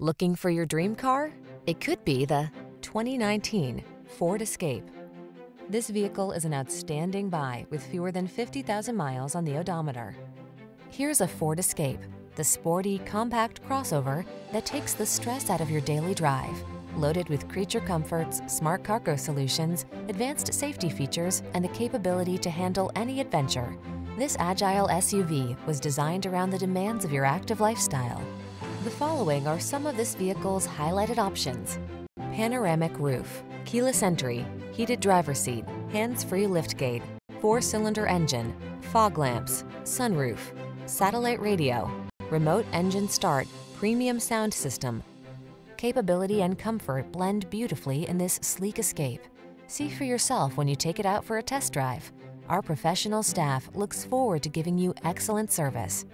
Looking for your dream car? It could be the 2019 Ford Escape. This vehicle is an outstanding buy with fewer than 50,000 miles on the odometer. Here's a Ford Escape, the sporty, compact crossover that takes the stress out of your daily drive. Loaded with creature comforts, smart cargo solutions, advanced safety features, and the capability to handle any adventure, this agile SUV was designed around the demands of your active lifestyle. The following are some of this vehicle's highlighted options: panoramic roof, keyless entry, heated driver's seat, hands-free liftgate, 4-cylinder engine, fog lamps, sunroof, satellite radio, remote engine start, premium sound system. Capability and comfort blend beautifully in this sleek Escape. See for yourself when you take it out for a test drive. Our professional staff looks forward to giving you excellent service.